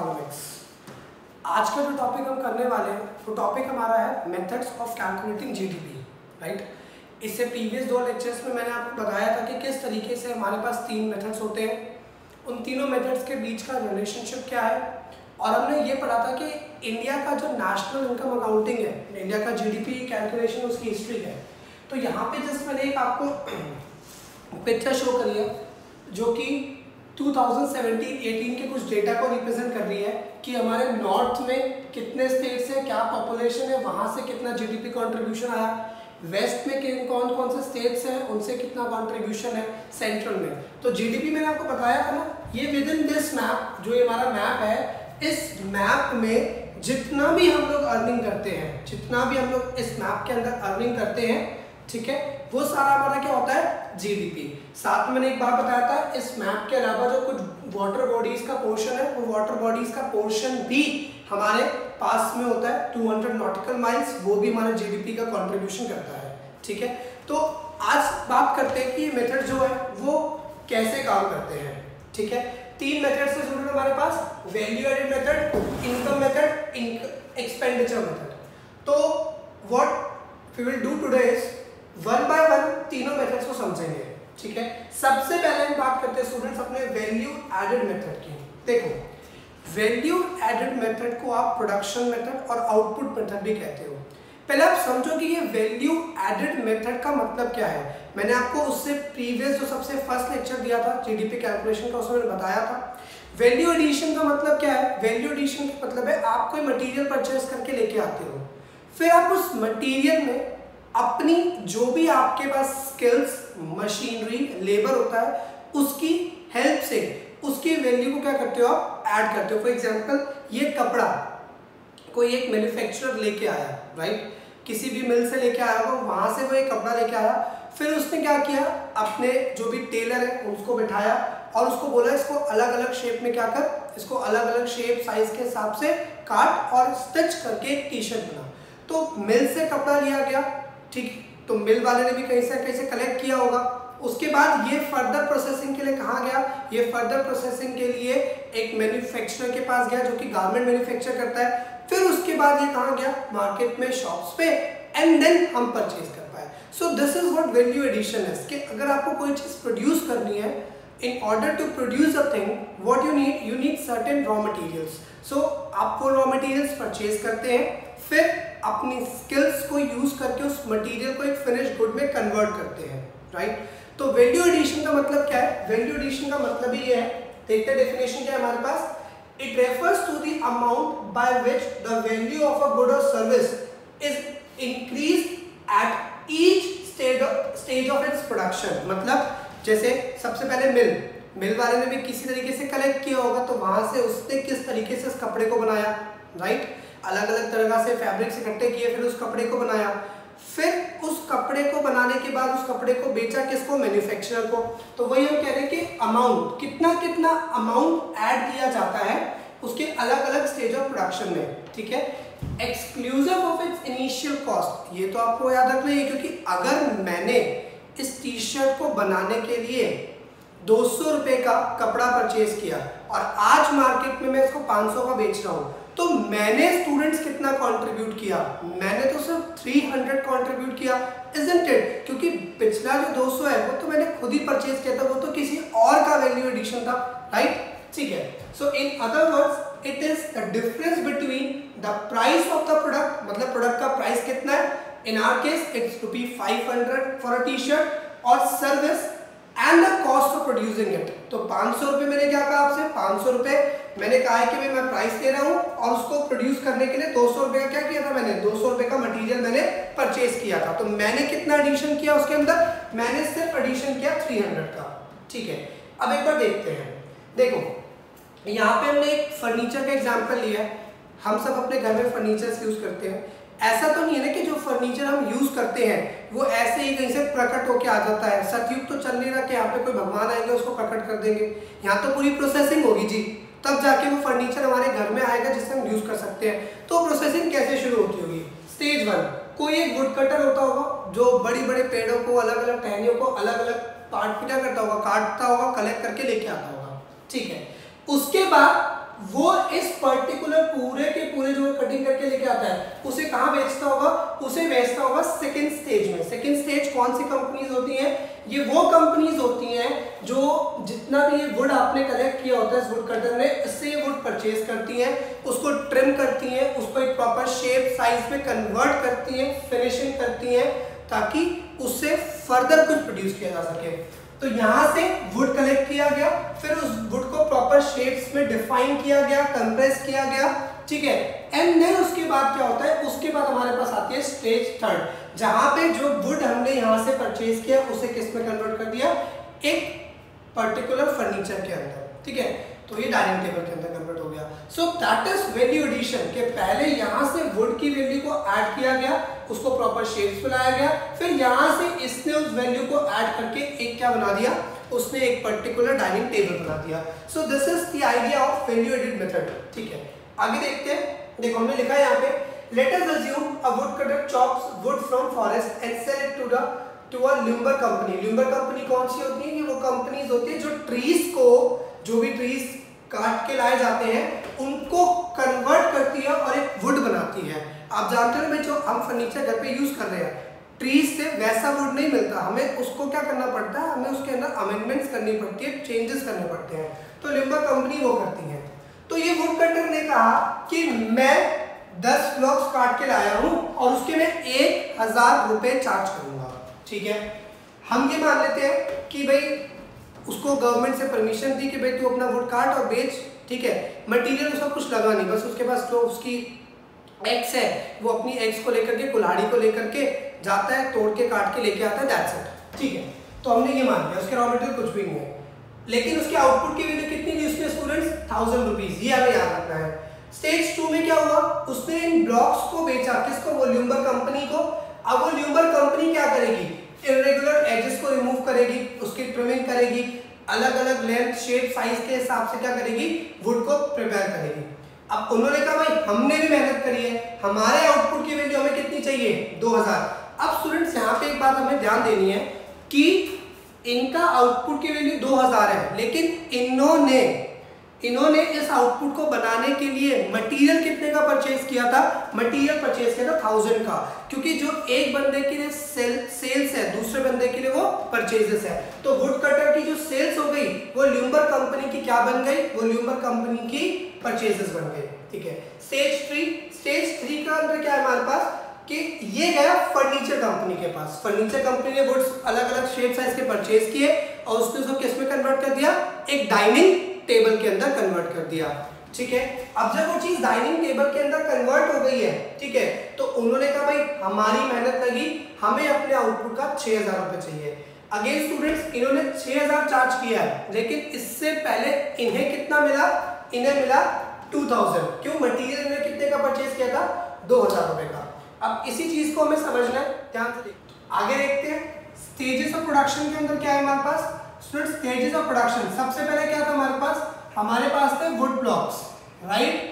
Economics. आज का जो टॉपिक हम करने वाले हैं वो टॉपिक हमारा है methods of calculating GDP, right. इससे प्रीवियस दो लेक्चर्स में मैंने आपको बताया था कि किस तरीके से हमारे पास तीन मेथड्स होते हैं, उन तीनों मेथड्स के बीच का रिलेशनशिप क्या है, और हमने ये पढ़ा था कि इंडिया का जो नेशनल इनकम अकाउंटिंग है, इंडिया का जीडीपी कैलकुलेशन, उसकी हिस्ट्री है। तो यहाँ पे जस्ट मैंने एक आपको पिक्चर शो करी है जो कि 2017-18 के कुछ डेटा को रिप्रेजेंट कर रही है कि हमारे नॉर्थ में कितने स्टेट्स हैं, क्या पॉपुलेशन है, वहाँ से कितना जीडीपी कंट्रीब्यूशन आया, वेस्ट में कौन कौन से स्टेट्स हैं, उनसे कितना कंट्रीब्यूशन है, सेंट्रल में। तो जीडीपी मैंने आपको बताया था ना, ये विद इन दिस मैप, जो ये हमारा मैप है, इस मैप में जितना भी हम लोग अर्निंग करते हैं, जितना भी हम लोग इस मैप के अंदर अर्निंग करते हैं, ठीक है, वो सारा हमारा क्या होता है, जीडीपी। साथ में मैंने एक बार बताया था, इस मैप के अलावा जो कुछ वाटर बॉडीज का पोर्शन है, वो वाटर बॉडीज का पोर्शन भी हमारे पास में होता है 200 नॉटिकल माइल्स, वो भी हमारे जीडीपी का कॉन्ट्रीब्यूशन करता है, ठीक है। तो आज बात करते हैं कि ये मेथड जो है वो कैसे काम करते हैं, ठीक है। तीन मेथड से जुड़े हमारे पास value added method, income method, expenditure method. तो what we will do today is one by one तीनों मेथड्स को समझेंगे, ठीक है। सबसे पहले हम बात करते हैं स्टूडेंट्स अपने वैल्यू एडेड मेथड की। देखो, वैल्यू एडेड मेथड को आप प्रोडक्शन मेथड और आउटपुट मेथड भी कहते हो। पहले आप समझो कि ये वैल्यू एडेड मेथड का मतलब क्या है। मैंने आपको उससे प्रीवियस जो सबसे फर्स्ट लेक्चर दिया था जीडीपी कैलकुलेशन का, उसमें मैंने बताया था वैल्यू एडिशन का मतलब क्या है। वैल्यू एडिशन का मतलब है आप कोई मटेरियल परचेज करके लेके आते हो, फिर आप उस मटेरियल में अपनी जो भी आपके पास स्किल्स, मशीनरी, लेबर होता है, उसकी हेल्प से उसकी वैल्यू को क्या करते हो, आप ऐड करते हो। फॉर एग्जाम्पल, ये कपड़ा कोई एक मैन्युफैक्चरर लेके आया, राइट, किसी भी मिल से लेके आया हो, वहाँ से वो एक कपड़ा लेके आया, फिर उसने क्या किया, अपने जो भी टेलर है उसको बिठाया और उसको बोला इसको अलग अलग शेप में क्या कर, इसको अलग अलग शेप साइज के हिसाब से काट और स्टिच करके एक टी शर्ट बना। तो मिल से कपड़ा लिया गया, ठीक, तो मिल वाले ने भी कहीं से कहीं से कलेक्ट किया होगा। उसके बाद ये फर्दर प्रोसेसिंग के लिए कहाँ गया, ये फर्दर प्रोसेसिंग के लिए एक मैन्युफैक्चरर के पास गया जो कि गारमेंट मैन्युफैक्चर करता है। फिर उसके बाद ये कहाँ गया, मार्केट में, शॉप्स पे, एंड देन हम परचेज कर पाए। So this is what value addition is, कि अगर आपको कोई चीज़ प्रोड्यूस करनी है, in order to produce a thing what you need certain raw materials. So आप वो रॉ मटेरियल्स परचेज करते हैं, फिर अपनी स्किल्स को यूज करके उस मटेरियल को एक फिनिश गुड में कन्वर्ट करते हैं, राइट। तो वैल्यू एडिशन का मतलब क्या है, वैल्यू एडिशन का मतलब ही ये है, देखते हैं डेफिनेशन क्या है हमारे पास। It refers to the amount by which the value of a good or service is increased at each stage of its production। मतलब जैसे सबसे पहले मिल वाले ने भी किसी तरीके से कलेक्ट किया होगा, तो वहाँ से उसने किस तरीके से उस कपड़े को बनाया, राइट, अलग अलग तरह से फैब्रिक्स इकट्ठे किए, फिर उस कपड़े को बनाया, फिर उस कपड़े को बनाने के बाद उस कपड़े को बेचा किसको, मैन्युफैक्चरर को। तो वही हम कह रहे हैं कि अमाउंट, कितना कितना अमाउंट ऐड किया जाता है उसके अलग अलग स्टेज ऑफ प्रोडक्शन में, ठीक है, exclusive of its initial cost. ये तो आपको याद रखना है, क्योंकि अगर मैंने इस टी शर्ट को बनाने के लिए 200 रुपये का कपड़ा परचेज किया और आज मार्केट में मैं इसको 500 का बेच रहा हूँ, तो मैंने स्टूडेंट्स कितना कंट्रीब्यूट किया, मैंने तो सिर्फ 300 कंट्रीब्यूट किया, इजंट इट, क्योंकि पिछला जो 200 है वो तो मैंने खुद ही परचेज किया था, वो तो किसी और का वैल्यू एडिशन था, राइट, ठीक है। So in other words, it is the difference between the price of the product, मतलब प्रोडक्ट का प्राइस कितना है, in our case it's ₹500 for a T shirt और service, and the cost of producing it. तो 500 रुपये मैंने क्या कहा आपसे, 500 रुपये मैंने कहा है कि भाई मैं प्राइस ले रहा हूँ, और उसको प्रोड्यूस करने के लिए 200 रुपये का क्या किया था मैंने, 200 रुपये का मटेरियल मैंने परचेज किया था। तो मैंने कितना एडिशन किया उसके अंदर, मैंने सिर्फ एडिशन किया 300 का, ठीक है। अब एक बार देखते हैं, देखो यहाँ पे हमने एक फर्नीचर का एग्जाम्पल लिया है। हम सब अपने घर में फर्नीचर्स यूज़ करते हैं, ऐसा तो नहीं है ना कि जो फर्नीचर हम यूज़ करते हैं वो ऐसे ही कहीं से प्रकट होके आ जाता है। सतयुग तो चल नहीं रहा कि यहाँ पे कोई भगवान आएंगे उसको प्रकट कर देंगे, यहाँ तो पूरी प्रोसेसिंग होगी जी, तब जाके वो फर्नीचर हमारे घर में आएगा जिससे हम यूज़ कर सकते हैं। तो प्रोसेसिंग कैसे शुरू होती होगी, स्टेज वन, कोई एक वुड कटर होता होगा जो बड़े बड़े पेड़ों को, अलग अलग टहनियों को अलग अलग पार्ट में क्या करता होगा, काटता होगा, कलेक्ट करके लेके आता होगा, ठीक है। उसके बाद वो इस पर्टिकुलर पूरे के पूरे जो कटिंग करके लेके आता है उसे कहाँ बेचता होगा, उसे बेचता होगा सेकेंड स्टेज में। सेकेंड स्टेज कौन सी कंपनीज होती हैं? ये वो कंपनीज होती हैं जो जितना भी ये वुड आपने कलेक्ट किया होता है इस वुड कटर ने, इससे ये वुड परचेज करती हैं, उसको ट्रिम करती हैं, उसको एक प्रॉपर शेप साइज में कन्वर्ट करती हैं, फिनिशिंग करती हैं ताकि उससे फर्दर कुछ प्रोड्यूस किया जा सके। तो यहाँ से वुड कलेक्ट किया गया, फिर उस वुड को प्रॉपर शेप्स में डिफाइन किया गया, कंप्रेस किया गया, ठीक है। एंड देन उसके बाद क्या होता है? उसके बाद हमारे पास आती है स्टेज थर्ड, जहाँ पे जो वुड हमने यहाँ से परचेज किया उसे किस में कन्वर्ट कर दिया, एक पर्टिकुलर फर्नीचर के अंदर, ठीक है। तो ये डाइनिंग टेबल के अंदर कन्वर्ट हो गया। So that is value addition, के पहले यहाँ से वुड की वैल्यू को ऐड किया गया, उसको प्रॉपर शेप्स बनाया गया, फिर यहाँ से इसने उस वैल्यू को ऐड करके एक क्या बना दिया, उसने एक पर्टिकुलर डाइनिंग टेबल बना दिया। So this is the idea of value added method, ठीक है। आगे देखते हैं, देखो हमने लिखा है यहाँ पे, let us assume a wood cutter chops wood from forest and sell it to a lumber company. Lumber company कौन सी होती है? ये वो कंपनीज होती है जो ट्रीज को, जो भी ट्रीज काट के लाए जाते हैं उनको कन्वर्ट करती है और एक वुड बनाती है। आप जानते हो ना, जो हम फर्नीचर घर पे यूज कर रहे हैं ट्रीज से वैसा वुड नहीं मिलता, हमें उसको क्या करना पड़ता है, हमें उसके अंदर अमेंडमेंट्स करनी पड़ती है, चेंजेस करने पड़ते हैं। तो ल्यूम्बर कंपनी वो करती है। तो ये वुड कटर ने कहा कि मैं 10 ब्लॉक्स काट के लाया हूँ और उसके मैं 1000 रुपये चार्ज करूँगा, ठीक है। हम ये मान लेते हैं कि भाई उसको गवर्नमेंट से परमिशन दी कि भाई तू अपना वुड काट और बेच, ठीक है। मटेरियल उसका कुछ लगा नहीं, बस उसके पास जो उसकी एक्स है वो अपनी एक्स को लेकर के, कुल्हाड़ी को लेकर के जाता है, तोड़ के काट के लेके आता है, दैट्स इट, ठीक है। तो हमने ये मान लिया उसके रॉ मटेरियल कुछ भी नहीं है, लेकिन उसके आउटपुट की वैल्यू कितनी थी उसने स्टूडेंट्स, 1000 रुपीज़, ये हमें याद रखना है। स्टेज 2 में क्या हुआ, उसने इन ब्लॉक्स को बेचा, किसको, वो ल्यूम्बर कंपनी को। अब वो ल्यूम्बर कंपनी क्या करेगी, इरेगुलर एजेस को रिमूव करेगी, उसकी ट्रिमिंग करेगी, अलग अलग लेंथ शेप साइज के हिसाब से क्या करेगी, वुड को प्रिपेयर करेगी। अब उन्होंने कहा भाई हमने भी मेहनत करी है, हमारे आउटपुट की वैल्यू हमें कितनी चाहिए, 2000। अब स्टूडेंट्स यहाँ पे एक बात हमें ध्यान देनी है कि इनका आउटपुट की वैल्यू 2000 है, लेकिन इन्होंने इस आउटपुट को बनाने के लिए मटेरियल कितने का परचेज किया था, मटेरियल परचेज किया था 1000 का, क्योंकि जो एक बंदे के लिए सेल्स है दूसरे बंदे के लिए वो परचेजेस है। तो वुड कटर की जो सेल्स हो गई वो ल्यूम्बर कंपनी की क्या बन गई, वो ल्यूम्बर कंपनी की परचेजेस बन गई, ठीक है। स्टेज थ्री का अंदर क्या है हमारे पास कि ये गया फर्नीचर कंपनी के पास। फर्नीचर कंपनी ने वुड्स अलग अलग शेप साइज के परचेज किए और उसने उसको किस में कन्वर्ट कर दिया, एक डाइनिंग टेबल के अंदर कन्वर्ट कर दिया, ठीक है। अब जब वो चीज डाइनिंग टेबल के अंदर कन्वर्ट हो गई है, ठीक है, तो उन्होंने कहा भाई हमारी मेहनत लगी, हमें अपने आउटपुट का 6000 रुपये चाहिए। अगेन स्टूडेंट्स इन्होंने 6000 चार्ज किया है, लेकिन इससे पहले इन्हें कितना मिला, इन्हें मिला 2000, क्यों, मटेरियल ने कितने का परचेज किया था, 2000 रुपये का। अब इसी चीज को हमें समझना है, ध्यान से आगे देखते हैं। स्टेजेस ऑफ प्रोडक्शन के अंदर क्या है हमारे पास स्टूडेंट्स, स्टेजेस ऑफ प्रोडक्शन, सबसे पहले क्या था हमारे पास थे वुड ब्लॉक्स, राइट,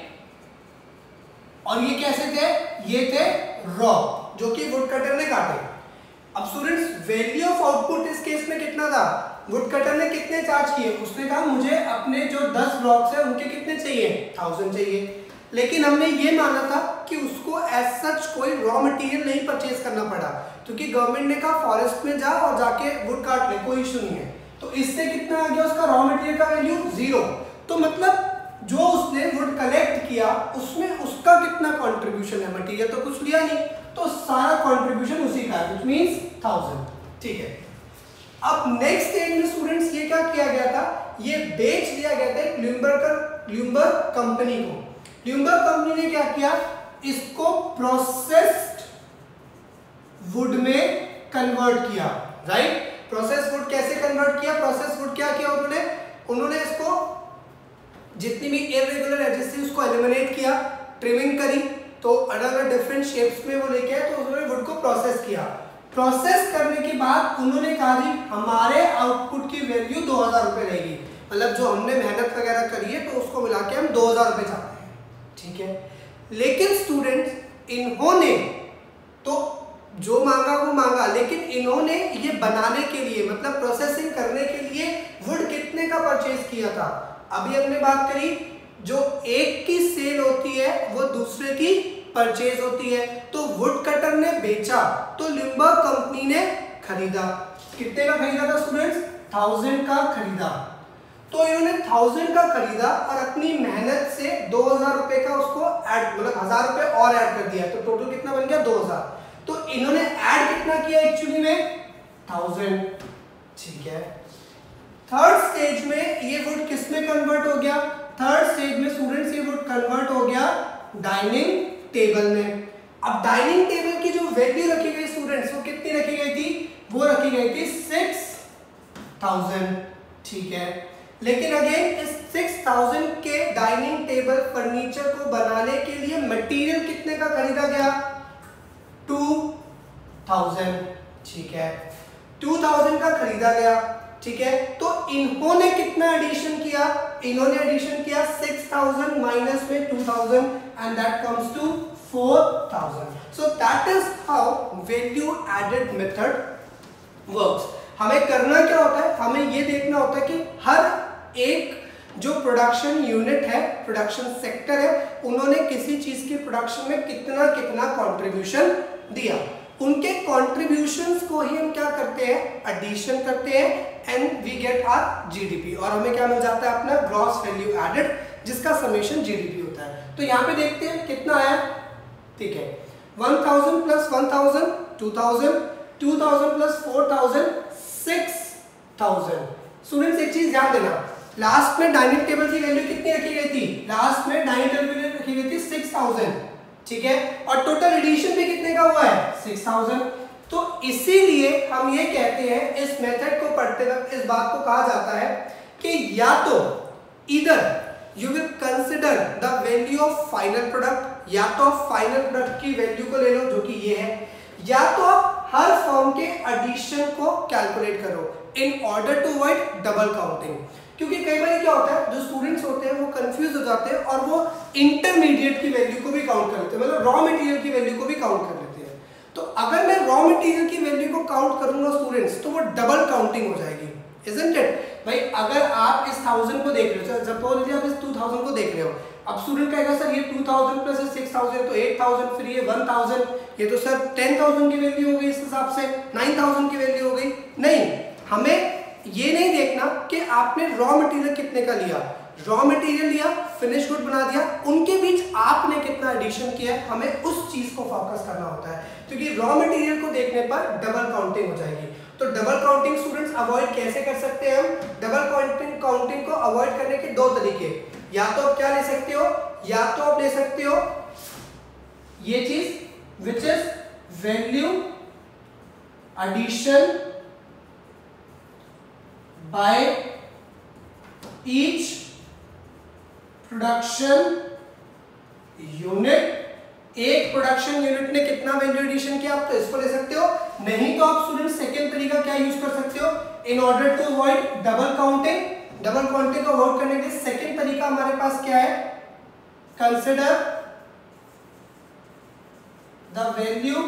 और ये कैसे थे, ये थे रॉ, जो कि वुड कटर ने काटे। अब स्टूडेंट्स वैल्यू ऑफ आउटपुट इस केस में कितना था, वुड कटर ने कितने चार्ज किए, उसने कहा मुझे अपने जो 10 ब्लॉक्स है उनके कितने चाहिए, 1000 चाहिए, लेकिन हमने ये माना था कि उसको एज सच कोई रॉ मटेरियल नहीं परचेज करना पड़ा, क्योंकि गवर्नमेंट ने कहा फॉरेस्ट में जा और जाके वुड काट ले, कोई इशू नहीं है। तो इससे कितना आ गया उसका रॉ मटेरियल का वैल्यू 0। तो मतलब जो उसने वुड कलेक्ट किया उसमें उसका कितना कंट्रीब्यूशन है, मटेरियल तो कुछ लिया नहीं, तो सारा कंट्रीब्यूशन उसी का है, मींस 1000, ठीक है। अब नेक्स्ट स्टेज में स्टूडेंट्स ये क्या किया गया था, ये बेच दिया गया था ल्यूम्बर कंपनी को। ल्यूम्बर कंपनी ने क्या किया, इसको प्रोसेस्ड वुड में कन्वर्ट किया, राइट। प्रोसेस वुड कैसे कन्वर्ट किया, प्रोसेस वुड क्या किया उन्होंने इसको जितनी भी इरेगुलर एजेस थी उसको एलिमिनेट किया, ट्रिमिंग करी, तो अलग अलग डिफरेंट शेप्स में वो लेके आए, तो उन्होंने वुड को प्रोसेस किया। प्रोसेस करने के बाद उन्होंने कहा जी हमारे आउटपुट की वैल्यू 2000 रुपये रहेगी, मतलब जो हमने मेहनत वगैरह करी है तो उसको मिला के हम 2000 रुपये चाहते हैं, ठीक है। लेकिन स्टूडेंट्स इन्होंने तो जो मांगा वो मांगा, लेकिन इन्होंने ये बनाने के लिए मतलब प्रोसेसिंग करने के लिए वुड कितने का परचेज किया था, अभी हमने बात करी जो एक की सेल होती है वो दूसरे की परचेज होती है। तो वुड कटर ने बेचा तो लिम्बर कंपनी ने खरीदा। कितने का खरीदा था स्टूडेंट्स? 1000 का खरीदा। तो इन्होंने 1000 का खरीदा और अपनी मेहनत से 2000 रुपए का उसको ऐड, मतलब 1000 रुपए और ऐड कर दिया। तो टोटल कितना बन गया? 2000। तो इन्होंने ऐड कितना किया एक्चुअली में? 1000। ठीक है। थर्ड स्टेज में ये वुड किस में कन्वर्ट हो गया? थर्ड स्टेज में स्टूडेंट्स ये वुड कन्वर्ट हो गया डाइनिंग टेबल में। अब डाइनिंग टेबल की जो वैल्यू रखी गई स्टूडेंट्स वो कितनी रखी गई थी? वो रखी गई थी 6000। ठीक है। लेकिन अगेन इस 6000 के डाइनिंग टेबल फर्नीचर को बनाने के लिए मटेरियल कितने का खरीदा गया? 2000। ठीक है, 2000 का खरीदा गया। ठीक है, तो इन्होंने कितना एडिशन किया? इन्होंने एडिशन किया 6000 माइनस में 2000 and that comes to 4000। So that is how value added method works. हमें करना क्या होता है? हमें ये देखना होता है कि हर एक जो प्रोडक्शन यूनिट है, प्रोडक्शन सेक्टर है, उन्होंने किसी चीज के प्रोडक्शन में कितना कितना कंट्रीब्यूशन दिया। उनके कंट्रीब्यूशंस को ही हम क्या करते हैं? एडिशन करते हैं and we get our GDP. और हमें क्या मिल जाता है? अपना ग्रॉस वैल्यू एडेड, जिसका समेशन जीडीपी होता है। तो यहाँ पे देखते हैं कितना आया। ठीक है, 1000 प्लस 1000 2000, 2000 प्लस 4000 6000। स्टूडेंट्स एक चीज ध्यान देना, लास्ट में डाइनिंग टेबल की वैल्यू कितनी रखी गई थी? लास्ट में डाइनिंग टेबल की रखी गई थी 6000। ठीक है, और टोटल एडिशन भी कितने का हुआ है? 6000। तो इसीलिए हम ये कहते हैं, इस मेथड को पढ़ते वक्त इस बात को कहा जाता है कि या तो इधर you will consider the value of final product, या तो फाइनल प्रोडक्ट की वैल्यू को ले लो जो कि ये है, या तो आप हर फॉर्म के एडिशन को कैलकुलेट करो in order to avoid double counting. क्योंकि कई बार क्या होता है, जो स्टूडेंट्स होते हैं वो कंफ्यूज हो जाते हैं और वो इंटरमीडिएट की वैल्यू को भी काउंट कर लेते हैं, मतलब रॉ मटेरियल की वैल्यू को भी काउंट कर लेते हैं। तो अगर मैं रॉ मटेरियल की वैल्यू को काउंट करूंगा स्टूडेंट्स तो वो डबल काउंटिंग हो जाएगी, इजंट इट? भाई अगर आप इस 1000 को देख रहे हो, सपोज लीजिए आप इस 2000 को देख रहे हो, अब स्टूडेंट कहेगा सर ये 2000 प्लस 6000 तो 8000, फिर ये 1000, ये तो सर 10000 की वैल्यू हो गई, इस हिसाब से 9000 की वैल्यू हो गई। नहीं, हमें ये नहीं देखना कि आपने रॉ मटेरियल कितने का लिया, रॉ मटेरियल लिया, फिनिश गुड बना दिया, उनके बीच आपने कितना एडिशन किया है, हमें उस चीज को फोकस करना होता है। क्योंकि रॉ मटेरियल को देखने पर डबल काउंटिंग हो जाएगी। तो डबल काउंटिंग स्टूडेंट्स अवॉइड कैसे कर सकते हैं? हम डबल काउंटिंग को अवॉइड करने के दो तरीके, या तो आप क्या ले सकते हो, या तो आप ले सकते हो ये चीज which is value addition by each production unit. एक प्रोडक्शन यूनिट ने कितना वैल्यू एडिशन किया, आप तो इसको ले सकते हो। नहीं तो आप स्टूडेंट सेकेंड तरीका क्या यूज कर सकते हो? In order to avoid double counting, double counting को अवॉइड करने के सेकेंड तरीका हमारे पास क्या है? Consider the value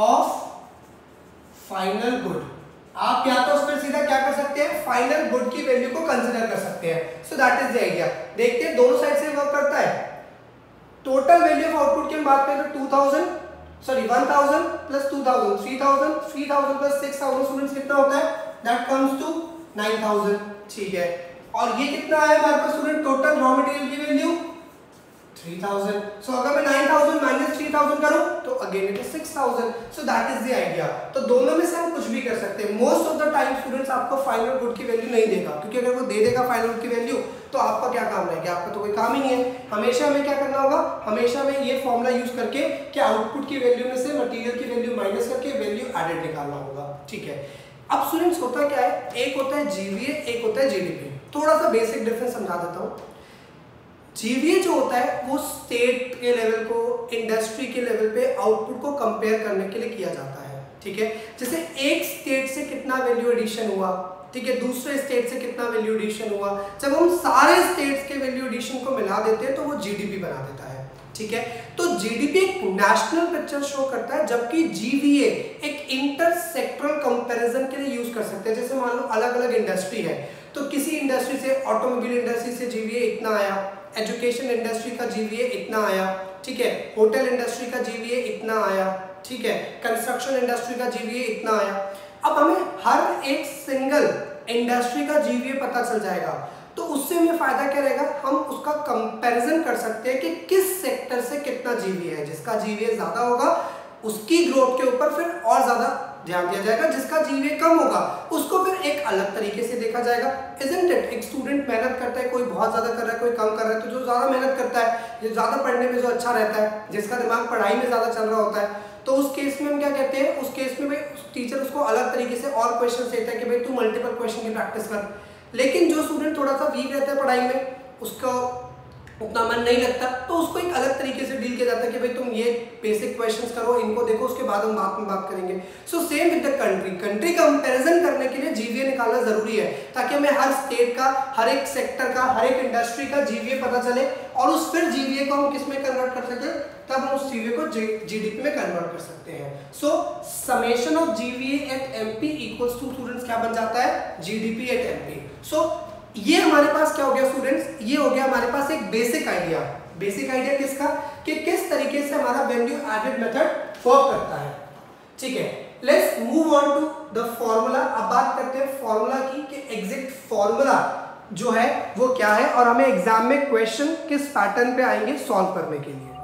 of final good. आप या तो उस पर सीधा क्या कर सकते हैं? फाइनल गुड की वैल्यू को कंसिडर कर सकते हैं। So that is the idea. देखते हैं दोनों साइड से वर्क करता है। टोटल वैल्यू ऑफ आउटपुट की हम बात करें तो 1000 प्लस 2000 3000 प्लस 6000 स्टूडेंट्स कितना होता है? That comes to 9000। ठीक है, और ये कितना आया हमारे पास स्टूडेंट? टोटल रॉ मटेरियल की वैल्यू 3000। सो अगर मैं 9000 माइनस 3000 करूं तो again it is 6000। So that is the idea. तो दोनों में से हम कुछ भी कर सकते हैं। Most of the time students आपको फाइनल गुड की वैल्यू नहीं देगा, क्योंकि अगर वो दे देगा फाइनल गुड की वैल्यू तो आपका क्या काम रहेगा? आपका तो कोई काम ही नहीं है। हमेशा हमें क्या करना होगा? हमेशा हमें ये फॉर्मूला यूज करके कि आउटपुट की वैल्यू में से मटेरियल की वैल्यू माइनस करके वैल्यू एडेड निकालना होगा। ठीक है, अब स्टूडेंट्स होता क्या है, एक होता है जीवीए, एक होता है जीडीपी। थोड़ा सा बेसिक डिफरेंस समझा देता हूँ। जीवीए जो होता है वो स्टेट के लेवल को, इंडस्ट्री के लेवल पे आउटपुट को कंपेयर करने के लिए किया जाता है। ठीक है, जैसे एक स्टेट से कितना वैल्यू एडिशन हुआ, ठीक है, दूसरे स्टेट से कितना वैल्यू एडिशन हुआ, जब हम सारे स्टेट्स के वैल्यू एडिशन को मिला देते हैं तो वो जीडीपी बना देता है। ठीक है, तो जीडीपी एक नेशनल पिक्चर शो करता है, जबकि जीवीए एक इंटर सेक्टरल कंपैरिजन के लिए यूज कर सकते हैं। जैसे मान लो अलग अलग इंडस्ट्री है तो किसी इंडस्ट्री से, ऑटोमोबाइल इंडस्ट्री से जीवीए इतना आया, एजुकेशन इंडस्ट्री का जीवीए इतना आया, ठीक है, होटल इंडस्ट्री का जीवीए इतना आया, ठीक है, कंस्ट्रक्शन इंडस्ट्री का जीवीए इतना आया। अब हमें हर एक सिंगल इंडस्ट्री का जीवीए पता चल जाएगा, तो उससे हमें फायदा क्या रहेगा, हम उसका कंपैरिजन कर सकते हैं कि किस सेक्टर से कितना जीवीए है। जिसका जीवीए ज्यादा होगा उसकी ग्रोथ के ऊपर फिर और ज्यादा ध्यान दिया जाएगा, जिसका जीवीए कम होगा उसको फिर एक अलग तरीके से देखा जाएगा। इजंट इट, एक स्टूडेंट मेहनत करता है, कोई बहुत ज्यादा कर रहा है, कोई कम कर रहा है, तो जो ज्यादा मेहनत करता है, जो ज्यादा पढ़ने में जो अच्छा रहता है, जिसका दिमाग पढ़ाई में ज्यादा चल रहा होता है, तो उस केस में हम क्या कहते हैं, उस केस में भाई टीचर उसको अलग तरीके से और क्वेश्चन देता है कि भाई तू मल्टीपल क्वेश्चन की प्रैक्टिस कर। लेकिन जो स्टूडेंट थोड़ा सा वीक रहता है पढ़ाई में, उसका उतना मन नहीं लगता, तो उसको एक अलग तरीके से डील किया जाता है कि भाई तुम ये बेसिक क्वेश्चंस करो, इनको देखो, उसके बाद हम बात करेंगे। So same with the country का कंपैरिजन करने के लिए जीवीए निकालना जरूरी है, ताकि हमें हर स्टेट का, हर एक सेक्टर का, हर एक इंडस्ट्री का जीवीए पता चले और उस फिर जीवीए को हम किस में कन्वर्ट कर सकें, तब हम उस जीवीए को जीडीपी में कन्वर्ट कर सकते हैं। So summation of GVA at MP equals to students क्या बन जाता है, जीडीपी एट एमपी। सो ये हमारे पास क्या हो गया स्टूडेंट्स, ये हो गया हमारे पास एक बेसिक आइडिया। बेसिक आइडिया किसका, कि किस तरीके से हमारा वैल्यू एडेड मेथड वर्क करता है, ठीक है। Let's move on to the formula. अब बात करते हैं फॉर्मूला की, कि एग्जैक्ट फॉर्मूला जो है वो क्या है और हमें एग्जाम में क्वेश्चन किस पैटर्न पे आएंगे सॉल्व करने के लिए।